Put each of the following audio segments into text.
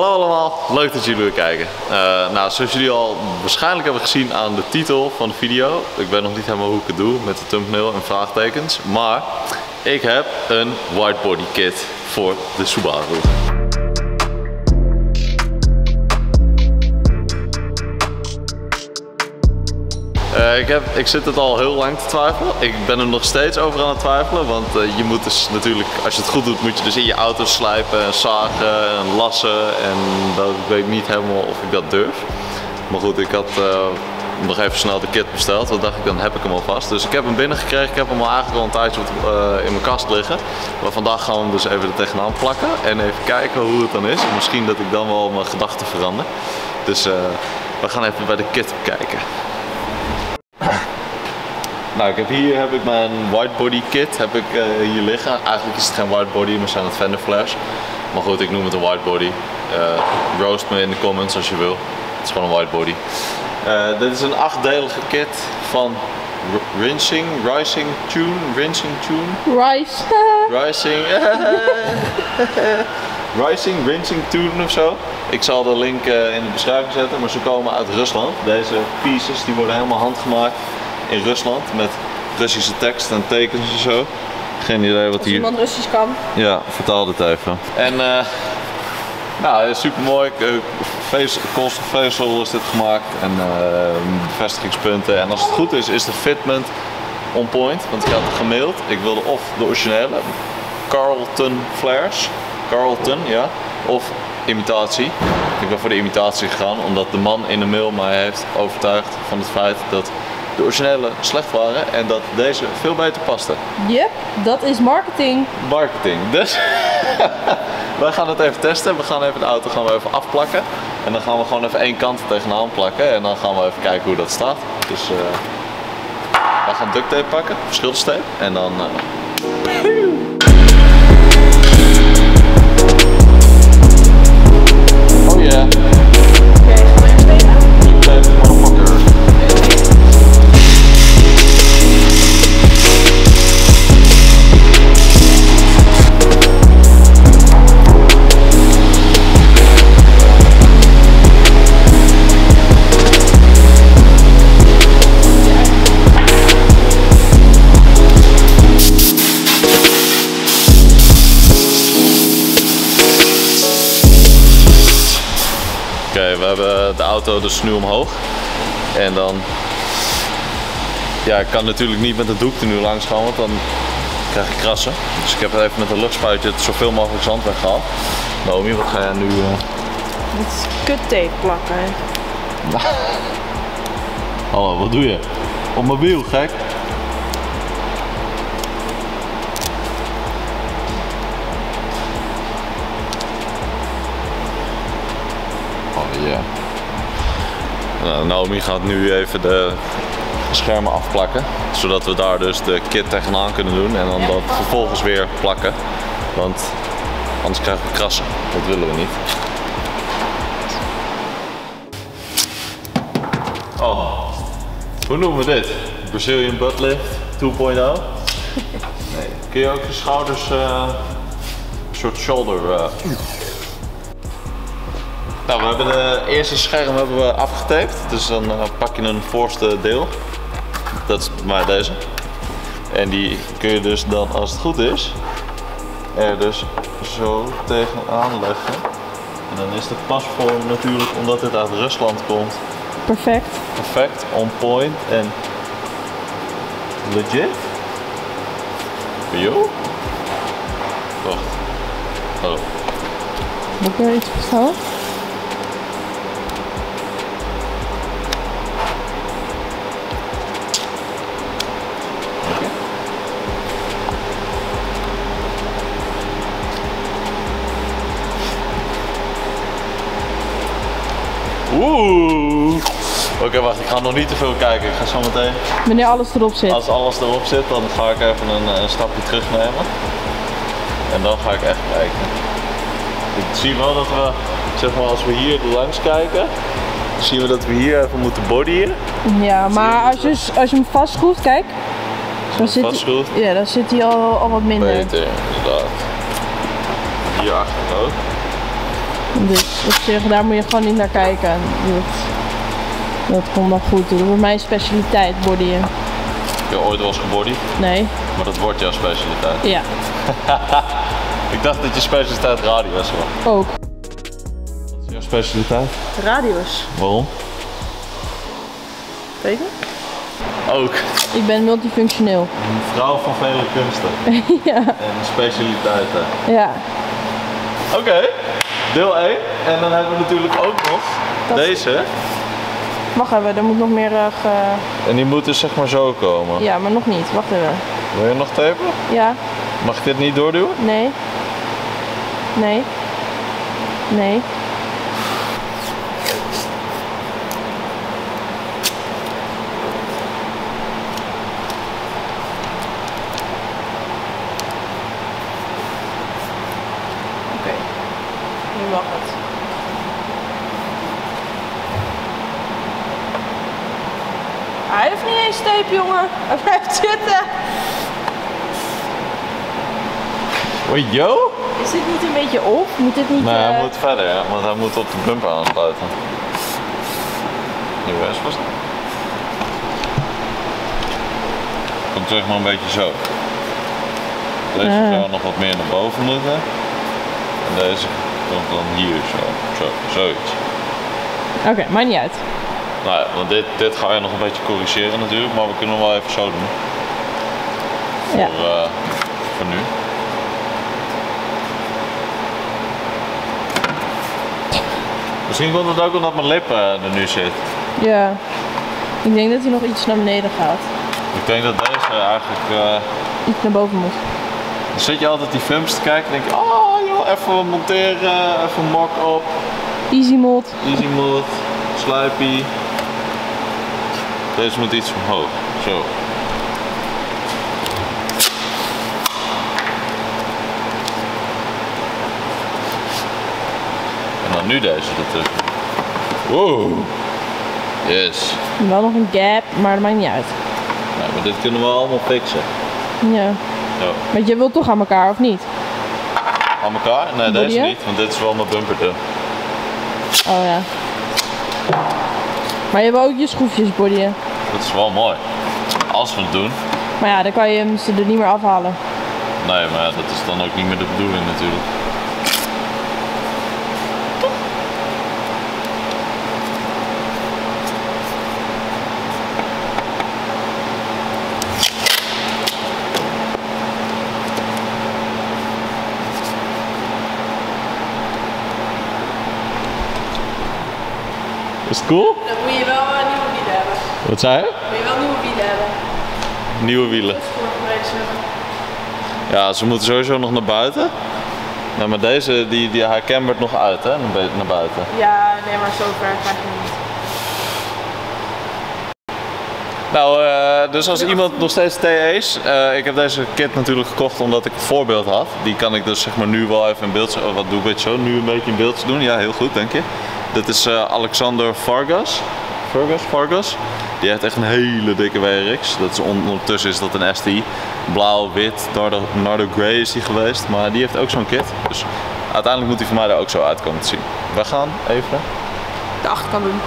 Hallo allemaal, leuk dat jullie weer kijken. Nou, zoals jullie al waarschijnlijk hebben gezien aan de titel van de video, ik weet nog niet helemaal hoe ik het doe met de thumbnail en vraagtekens, maar ik heb een widebody kit voor de Subaru. Ik zit het al heel lang te twijfelen. Ik ben er nog steeds over aan het twijfelen, want je moet dus natuurlijk, als je het goed doet, moet je dus in je auto slijpen en zagen en lassen en dat, ik weet niet helemaal of ik dat durf. Maar goed, ik had nog even snel de kit besteld, want dacht ik, dan heb ik hem alvast. Dus ik heb hem binnengekregen, ik heb hem al eigenlijk al een tijdje in mijn kast liggen. Maar vandaag gaan we hem dus even er tegenaan plakken en even kijken hoe het dan is. En misschien dat ik dan wel mijn gedachten verander. Dus we gaan even bij de kit kijken. Nou, hier heb ik mijn widebody kit hier liggen. Eigenlijk is het geen widebody, maar zijn het fender flares. Maar goed, ik noem het een widebody. Roast me in de comments als je wil. Het is gewoon een widebody. Dit is een achtdelige kit van Rising Tune of zo. Ik zal de link in de beschrijving zetten, maar ze komen uit Rusland. Deze pieces die worden helemaal handgemaakt in Rusland met Russische tekst en tekens en zo. Geen idee wat hier... iemand Russisch kan. Ja, vertaal dit even. En nou, super mooi. Koolstofvezel is dit gemaakt en bevestigingspunten. En als het goed is, is de fitment on point. Want ik had het gemaild. Ik wilde of de originele Carlton Flares. Carlton, ja. Of imitatie. Ik ben voor de imitatie gegaan omdat de man in de mail mij heeft overtuigd van het feit dat de originele slecht waren en dat deze veel beter paste. Yep, dat is marketing. Marketing, dus wij gaan het even testen. We gaan even de auto even afplakken en dan gaan we gewoon even één kant tegenaan plakken en dan gaan we even kijken hoe dat staat. Dus wij gaan duct tape pakken, schilderstape en dan... Oh yeah. We hebben de auto dus nu omhoog en dan, ja, ik kan natuurlijk niet met het doek er nu langs gaan, want dan krijg ik krassen. Dus ik heb even met een luchtspuitje zoveel mogelijk zand weggehaald. Naomi, wat ga jij nu? Dit is kuttape plakken. Hallo, wat doe je? Op mijn wiel, gek. Nou, Naomi gaat nu even de schermen afplakken, zodat we daar dus de kit tegenaan kunnen doen en dan dat vervolgens weer plakken, want anders krijgen we krassen, dat willen we niet. Oh, hoe noemen we dit? Brazilian butt lift 2.0? Nee. Kun je ook je schouders, een soort shoulder... Nou, we hebben de eerste scherm afgetaped, dus dan pak je een voorste deel. Dat is maar deze. En die kun je dus dan, als het goed is, er dus zo tegenaan leggen. En dan is de pasvorm natuurlijk, omdat dit uit Rusland komt. Perfect. Perfect, on point en legit. Yo. Wacht. Hallo. Heb je iets besteld? Oké, wacht, ik ga nog niet te veel kijken. Ik ga zo meteen... Wanneer alles erop zit. Als alles erop zit, dan ga ik even een stapje terugnemen. En dan ga ik echt kijken. Ik zie wel dat we, zeg maar, als we hier langs kijken, zien we dat we hier even moeten bodyen. Ja, maar als je hem vastschroeft, kijk. Dan zit vastschroeft? Ja, dan zit hij al wat minder. Beter, inderdaad. Hierachter ook. Dus op zich, daar moet je gewoon niet naar kijken. Dat komt wel goed. Dat wordt mijn specialiteit, bodyen. Heb je ooit wel eens gebodied? Nee. Maar dat wordt jouw specialiteit? Ja. Ik dacht dat je specialiteit radio was. Ook. Wat is jouw specialiteit? Radio's. Waarom? Weet je? Ook. Ik ben multifunctioneel. Een vrouw van vele kunsten. Ja. En specialiteiten. Ja. Oké. Deel 1. En dan hebben we natuurlijk ook nog dat deze. Wacht even, er moet nog meer... En die moet dus zeg maar zo komen? Ja, maar nog niet. Wacht even. Wil je nog tapen? Ja. Mag ik dit niet doorduwen? Nee. Nee. Nee. Hij heeft niet eens tape, jongen. Hij blijft zitten. Oei, yo. Is dit niet een beetje op? Moet dit niet... Nee, hij moet verder, ja, want hij moet op de bumper aansluiten. Nieuwe best vast. Kom terug maar een beetje zo. Deze zou nog wat meer naar boven moeten. En deze komt dan hier zo. Zoiets. Oké, maakt niet uit. Nou ja, want dit ga je nog een beetje corrigeren natuurlijk, maar we kunnen hem wel even zo doen. Ja. Voor nu. Misschien komt het ook omdat mijn lip er nu zit. Ja. Ik denk dat hij nog iets naar beneden gaat. Ik denk dat deze eigenlijk... iets naar boven moet. Dan zit je altijd die films te kijken en denk je, oh joh, even monteren, even mock op. Easy mode. Easy mode, slijpie. Deze moet iets omhoog, zo. En dan nu deze ertussen. Wow. Yes. Wel nog een gap, maar dat maakt niet uit. Nee, maar dit kunnen we allemaal fixen. Ja. Want je wilt toch aan elkaar, of niet? Aan elkaar? Nee, deze niet, want dit is wel mijn bumper. Oh ja. Maar je hebt ook je schroefjes bodyen. Dat is wel mooi. Als we het doen. Maar ja, dan kan je ze er niet meer afhalen. Nee, maar ja, dat is dan ook niet meer de bedoeling natuurlijk. Is het cool? Dan moet je wel nieuwe wielen hebben. Wat zei je? Moet je wel nieuwe wielen hebben. Nieuwe wielen? Ja, ze moeten sowieso nog naar buiten. Nou, maar deze, hij kembert nog uit, hè? Naar buiten. Ja, nee, maar zo ver ga je niet. Nou, dus als iemand nog steeds TE's... ik heb deze kit natuurlijk gekocht omdat ik het voorbeeld had. Die kan ik dus zeg maar nu wel even in beeld... Oh, wat doe ik zo? Nu een beetje in beeld doen? Ja, heel goed, denk je. Dit is Alexander Vargas. Vargas. Die heeft echt een hele dikke WRX. Dat is ondertussen is dat een STI. Blauw, wit, nardo grey is die geweest. Maar die heeft ook zo'n kit. Dus uiteindelijk moet die voor mij er ook zo uitkomen te zien. We gaan even de achterkant doen.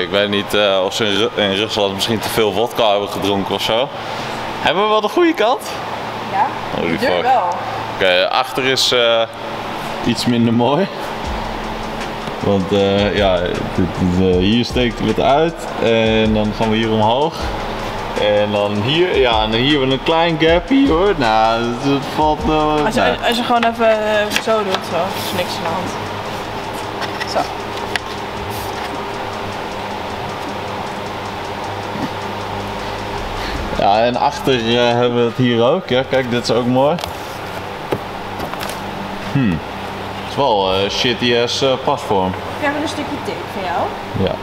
Ik weet niet of ze in Rusland misschien te veel vodka hebben gedronken of zo. Hebben we wel de goede kant? Ja, holy fuck. Duurt wel. Oké, achter is iets minder mooi. Want ja, hier steekt het uit en dan gaan we hier omhoog. En dan hier, ja, en hier hebben we een klein gapje hoor. Nou, het valt. Als je gewoon even zo doet, zo, is niks aan de hand. Zo. Ja, en achter hebben we het hier ook. Ja, kijk, dit is ook mooi. Hm. Het is wel een shitty ass platform. Ik heb een stukje tape van jou. Ja.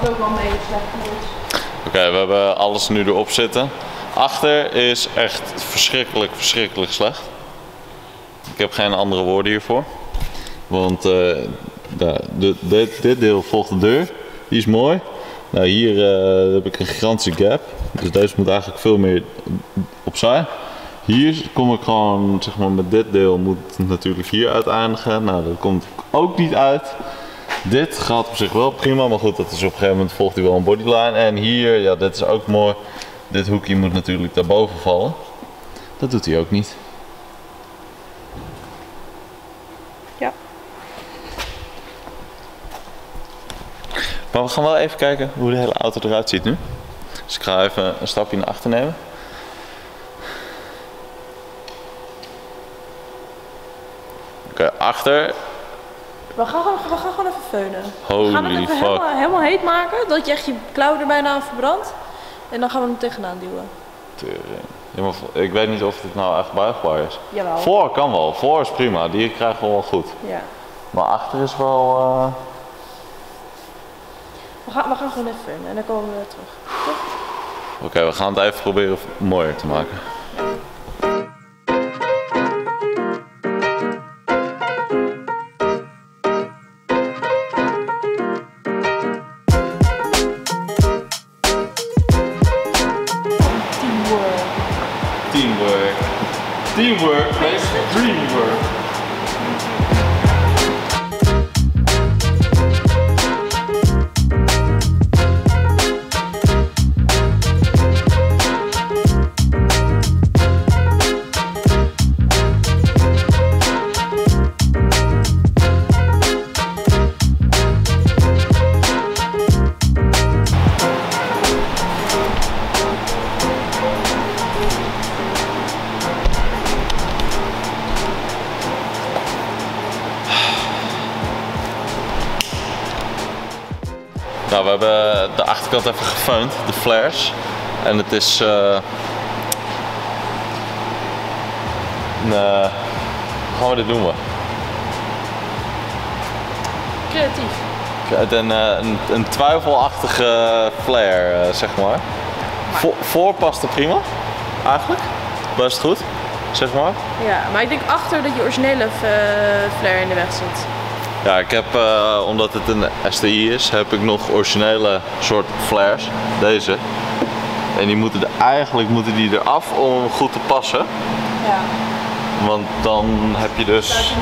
Het ook wel mee slecht. Oké, we hebben alles nu erop zitten. Achter is echt verschrikkelijk slecht. Ik heb geen andere woorden hiervoor. Want dit deel volgt de deur. Die is mooi. Nou, hier heb ik een gigantische gap. Dus deze moet eigenlijk veel meer opzij. Hier kom ik gewoon, zeg maar, met dit deel moet het natuurlijk hier uiteindigen. Nou, dat komt ook niet uit. Dit gaat op zich wel prima, maar goed, dat is op een gegeven moment volgt hij wel een bodyline. En hier, ja, dit is ook mooi. Dit hoekje moet natuurlijk daarboven vallen. Dat doet hij ook niet. Ja. Maar we gaan wel even kijken hoe de hele auto eruit ziet nu. Dus ik ga even een stapje naar achter nemen. Oké, achter. We gaan gewoon even feunen. Holy we gaan het even helemaal heet maken, dat je echt je klauw er bijna aan verbrandt. En dan gaan we hem tegenaan duwen. Ja, maar ik weet niet of dit nou echt buigbaar is. Jawel. Voor kan wel, voor is prima, die krijgen we wel goed. Ja. Maar achter is wel... We gaan gewoon even feunen en dan komen we weer terug. Oké, we gaan het even proberen mooier te maken. Teamwork makes the dream work. Nou, we hebben de achterkant even gefeund, de flares. En het is hoe gaan we dit noemen? Creatief. Een twijfelachtige flare, zeg maar. Voor past het prima, eigenlijk. Best goed, zeg maar. Ja, maar ik denk achter dat je originele flare in de weg zit. Ja, ik heb, omdat het een STI is, heb ik nog originele soort flares, deze. En die moeten eigenlijk eraf om goed te passen. Ja. Want dan heb je dus...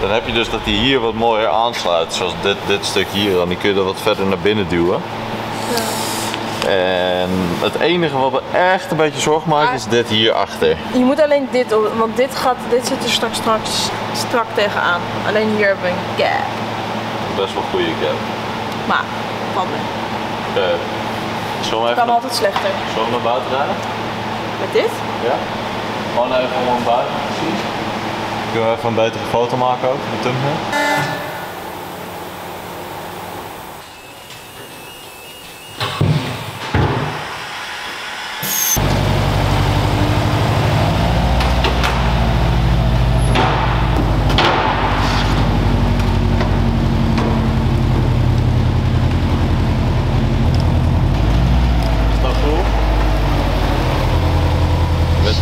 Dan heb je dus dat die hier wat mooier aansluit, zoals dit stuk hier. Dan kun je er wat verder naar binnen duwen. Ja. En het enige wat me echt een beetje zorgen maakt, is dit hier achter. Je moet alleen dit op, want dit zit er strak tegenaan. Alleen hier hebben we een gap. Best wel goede gap. Maar, van me. Oké. Het kan altijd slechter. Zullen we naar buiten rijden? Met dit? Ja. Gewoon even om buiten te zien. Kunnen we even een betere foto maken ook, met thumbnail.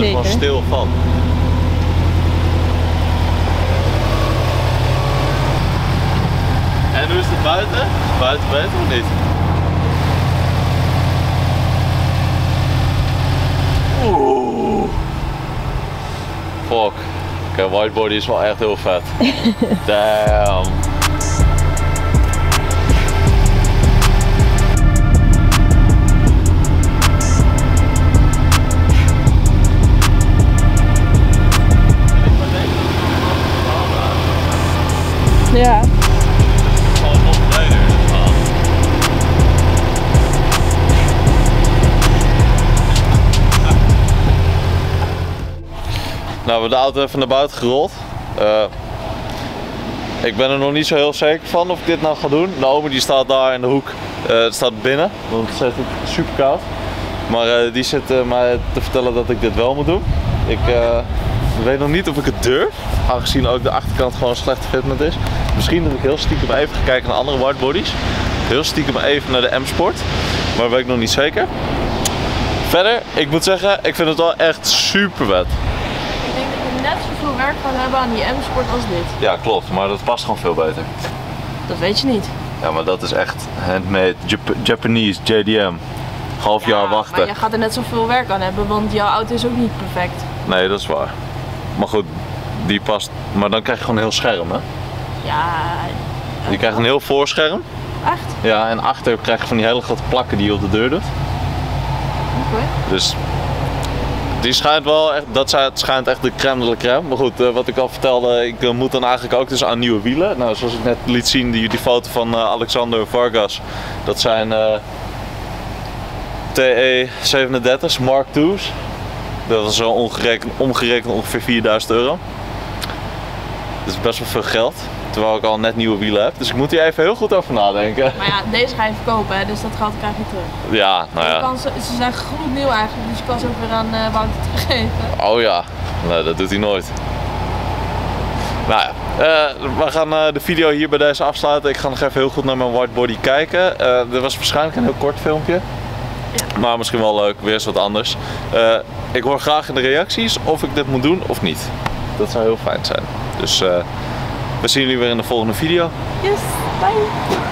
Ik was stil van. En hoe is het buiten? Is het buiten beter of niet? Oeh. Fuck. Oké, whitebody is wel echt heel vet. Damn. Nou, we hebben de auto even naar buiten gerold. Ik ben er nog niet zo heel zeker van of ik dit nou ga doen. Naomi die staat daar in de hoek. Het staat binnen, want het is super koud. Maar die zit mij te vertellen dat ik dit wel moet doen. Ik weet nog niet of ik het durf, aangezien ook de achterkant gewoon slecht fitment is. Misschien dat ik heel stiekem even ga kijken naar andere widebodies. Heel stiekem even naar de M Sport, maar dat weet ik nog niet zeker. Verder, ik moet zeggen, ik vind het wel echt super vet. Ik denk dat we net zoveel werk gaan hebben aan die M Sport als dit. Ja, klopt, maar dat past gewoon veel beter. Dat weet je niet. Ja, maar dat is echt handmade, Japanese, JDM. Half jaar wachten. Maar je gaat er net zoveel werk aan hebben, want jouw auto is ook niet perfect. Nee, dat is waar. Maar goed, die past. Maar dan krijg je gewoon een heel scherm, hè? Ja. Je krijgt een heel voorscherm. Echt? Ja, en achter krijg je van die hele grote plakken die je op de deur doet. Oké. Dus die schijnt wel echt, schijnt echt de crème de la crème. Maar goed, wat ik al vertelde, ik moet dan eigenlijk ook dus aan nieuwe wielen. Nou, zoals ik net liet zien, die foto van Alexander Vargas. Dat zijn TE 37 Mark II's. Dat is zo omgerekend ongeveer €4000. Dat is best wel veel geld, terwijl ik al net nieuwe wielen heb. Dus ik moet hier even heel goed over nadenken. Maar ja, deze ga je verkopen, hè? Dus dat geld krijg je terug. Ja, nou ja. Ze zijn gloednieuw eigenlijk, dus je kan ze ook weer aan Wouter teruggeven. Oh ja, nee, dat doet hij nooit. Nou ja, we gaan de video hier bij deze afsluiten. Ik ga nog even heel goed naar mijn whitebody kijken. Er was waarschijnlijk een heel kort filmpje. Ja. Maar misschien wel leuk, weer eens wat anders. Ik hoor graag in de reacties of ik dit moet doen of niet. Dat zou heel fijn zijn. Dus we zien jullie weer in de volgende video. Yes, bye!